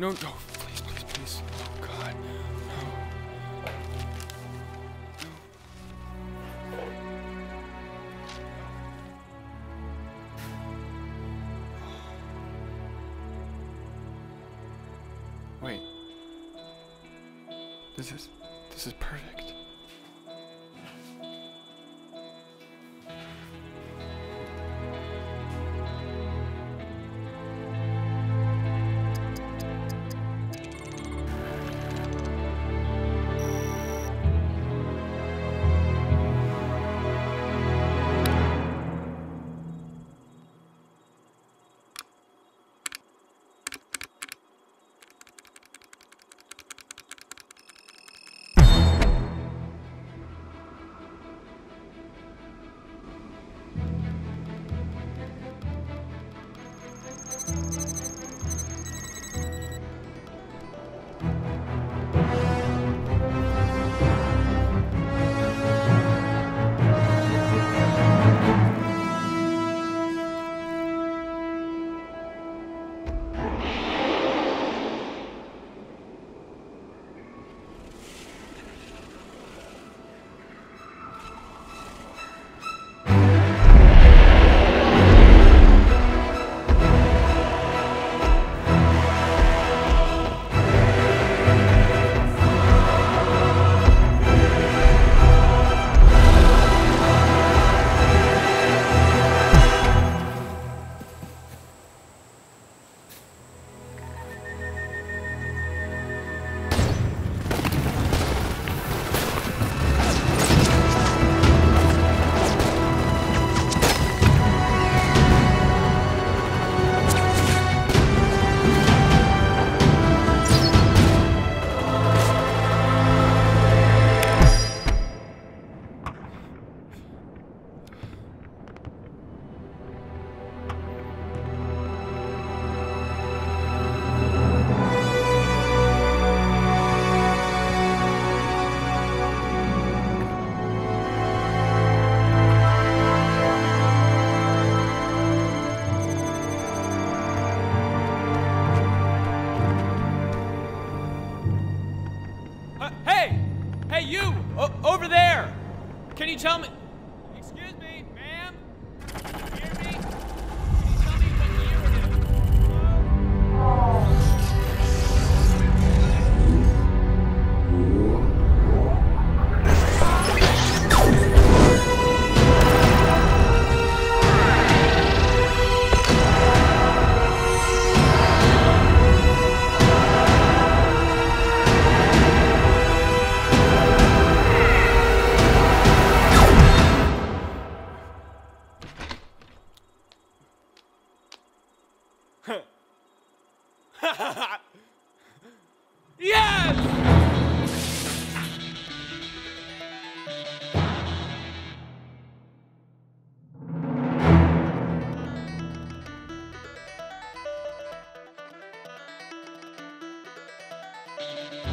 No, no, please, please, please. Oh, God. No. No. Wait. This is perfect. Can you tell me? Excuse me, ma'am? Can you hear me? Can you tell me what year it is?